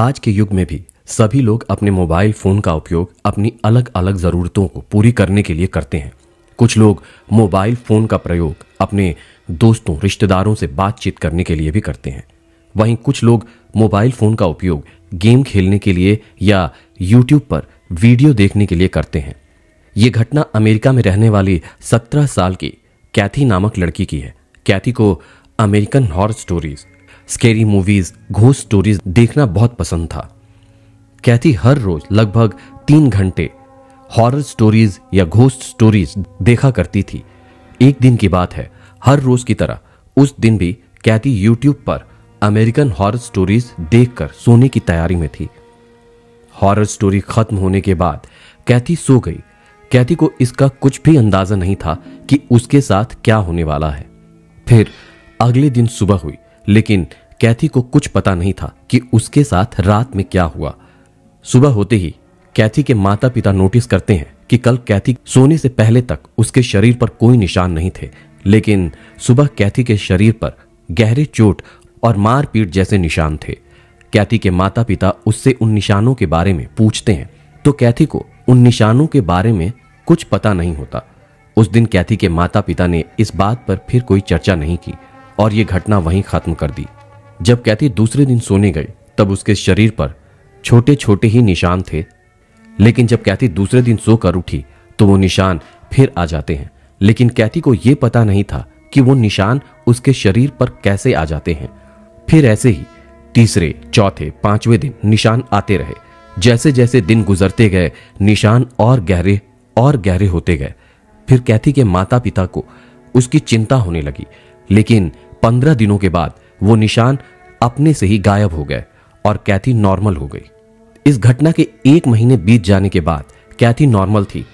आज के युग में भी सभी लोग अपने मोबाइल फोन का उपयोग अपनी अलग अलग जरूरतों को पूरी करने के लिए करते हैं। कुछ लोग मोबाइल फोन का प्रयोग अपने दोस्तों, रिश्तेदारों से बातचीत करने के लिए भी करते हैं। वहीं कुछ लोग मोबाइल फोन का उपयोग गेम खेलने के लिए या YouTube पर वीडियो देखने के लिए करते हैं। ये घटना अमेरिका में रहने वाली 17 साल की कैथी नामक लड़की की है। कैथी को American horror stories, scary movies, ghost stories देखना बहुत पसंद था। कैथी हर रोज लगभग 3 घंटे हॉरर स्टोरीज या घोस्ट स्टोरीज देखा करती थी। एक दिन की बात है, हर रोज की तरह उस दिन भी कैथी यूट्यूब पर अमेरिकन हॉरर स्टोरीज देखकर सोने की तैयारी में थी। हॉरर स्टोरी खत्म होने के बाद कैथी सो गई। कैथी को इसका कुछ भी अंदाजा नहीं था कि उसके साथ क्या होने वाला है। फिर अगले दिन सुबह हुई, लेकिन कैथी को कुछ पता नहीं था कि उसके साथ रात में क्या हुआ। सुबह होते ही कैथी के माता पिता नोटिस करते हैं कि कल कैथी सोने से पहले तक उसके शरीर पर कोई निशान नहीं थे, लेकिन सुबह कैथी के शरीर पर गहरे चोट और मारपीट जैसे निशान थे। कैथी के माता पिता उससे उन निशानों के बारे में पूछते हैं तो कैथी को उन निशानों के बारे में कुछ पता नहीं होता। उस दिन कैथी के माता पिता ने इस बात पर फिर कोई चर्चा नहीं की और ये घटना वहीं खत्म कर दी। जब कैथी दूसरे दिन सोने गई तब उसके शरीर पर छोटे छोटे ही निशान थे, लेकिन जब कैथी दूसरे दिन सोकर उठी तो वो निशान फिर आ जाते हैं, लेकिन कैथी को ये पता नहीं था कि वो निशान उसके शरीर पर कैसे आ जाते हैं। फिर ऐसे ही तीसरे, चौथे, 5वें दिन निशान आते रहे। जैसे जैसे दिन गुजरते गए निशान और गहरे होते गए। फिर कैथी के माता पिता को उसकी चिंता होने लगी, लेकिन 15 दिनों के बाद वो निशान अपने से ही गायब हो गए और कैथी नॉर्मल हो गई। इस घटना के 1 महीने बीत जाने के बाद कैथी नॉर्मल थी।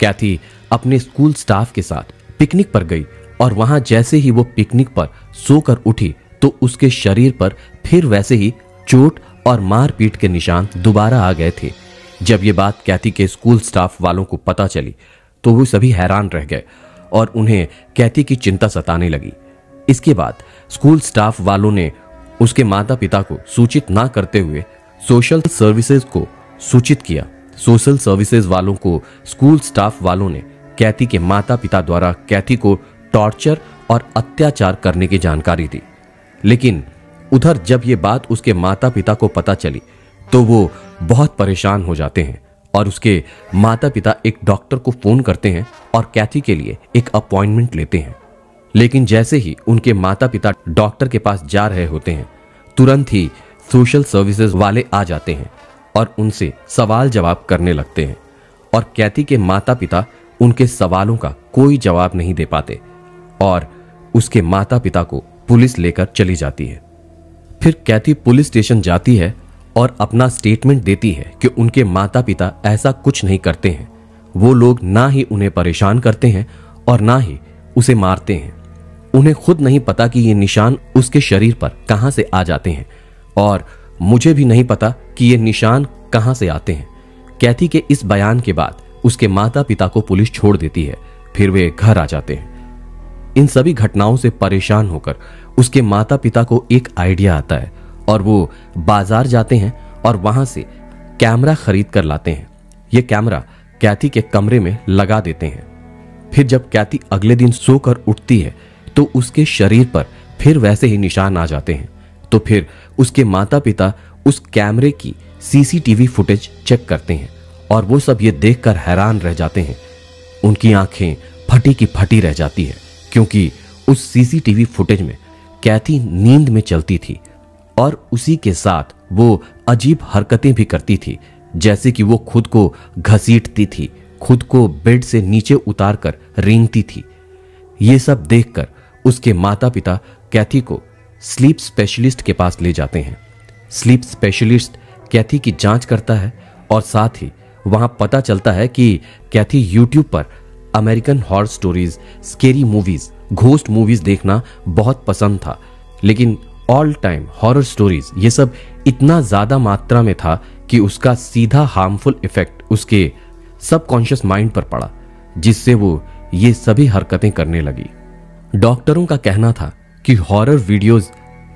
कैथी अपने स्कूल स्टाफ के साथ पिकनिक पर गई और वहां जैसे ही वो पिकनिक पर सोकर उठी तो उसके शरीर पर फिर वैसे ही चोट और मारपीट के निशान दोबारा आ गए थे। जब ये बात कैथी के स्कूल स्टाफ वालों को पता चली तो वो सभी हैरान रह गए और उन्हें कैथी की चिंता सताने लगी। इसके बाद स्कूल स्टाफ वालों ने उसके माता पिता को सूचित ना करते हुए सोशल सर्विसेज को सूचित किया। सोशल सर्विसेज वालों को स्कूल स्टाफ वालों ने कैथी के माता पिता द्वारा कैथी को टॉर्चर और अत्याचार करने की जानकारी दी, लेकिन उधर जब ये बात उसके माता पिता को पता चली तो वो बहुत परेशान हो जाते हैं और उसके माता पिता एक डॉक्टर को फोन करते हैं और कैथी के लिए एक अपॉइंटमेंट लेते हैं। लेकिन जैसे ही उनके माता पिता डॉक्टर के पास जा रहे होते हैं तुरंत ही सोशल सर्विसेज वाले आ जाते हैं और उनसे सवाल जवाब करने लगते हैं और कैथी के माता पिता उनके सवालों का कोई जवाब नहीं दे पाते और उसके माता पिता को पुलिस लेकर चली जाती है। फिर कैथी पुलिस स्टेशन जाती है और अपना स्टेटमेंट देती है कि उनके माता पिता ऐसा कुछ नहीं करते हैं। वो लोग ना ही उन्हें परेशान करते हैं और ना ही उसे मारते हैं। उन्हें खुद नहीं पता कि ये निशान उसके शरीर पर कहां से आ जाते हैं और मुझे भी नहीं पता कि ये निशान कहां से आते हैं। कैथी के इस बयान के बाद उसके माता पिता को पुलिस छोड़ देती है। फिर वे घर आ जाते हैं। इन सभी घटनाओं से परेशान होकर उसके माता पिता को एक आइडिया आता है और वो बाजार जाते हैं और वहां से कैमरा खरीद कर लाते हैं। ये कैमरा कैथी के कमरे में लगा देते हैं। फिर जब कैथी अगले दिन सोकर उठती है तो उसके शरीर पर फिर वैसे ही निशान आ जाते हैं। तो फिर उसके माता पिता उस कैमरे की सीसीटीवी फुटेज चेक करते हैं और वो सब ये देखकर हैरान रह जाते हैं। उनकी आंखें फटी की फटी रह जाती है क्योंकि उस सीसीटीवी फुटेज में कैथी नींद में चलती थी और उसी के साथ वो अजीब हरकतें भी करती थी, जैसे कि वो खुद को घसीटती थी, खुद को बेड से नीचे उतारकर रेंगती थी। ये सब देखकर उसके माता पिता कैथी को स्लीप स्पेशलिस्ट के पास ले जाते हैं। स्लीप स्पेशलिस्ट कैथी की जांच करता है और साथ ही वहां पता चलता है कि कैथी यूट्यूब पर American horror stories, scary movies, ghost movies देखना बहुत पसंद था, लेकिन ऑल टाइम हॉरर स्टोरीज ये सब इतना ज्यादा मात्रा में था कि उसका सीधा हार्मफुल इफेक्ट उसके सबकॉन्शियस माइंड पर पड़ा, जिससे वो ये सभी हरकतें करने लगी। डॉक्टरों का कहना था कि हॉरर वीडियोज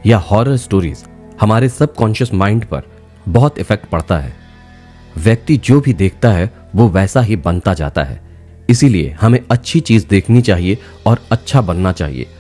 या हॉरर स्टोरीज हमारे सबकॉन्शियस माइंड पर बहुत इफेक्ट पड़ता है। व्यक्ति जो भी देखता है वो वैसा ही बनता जाता है। इसीलिए हमें अच्छी चीज़ देखनी चाहिए और अच्छा बनना चाहिए।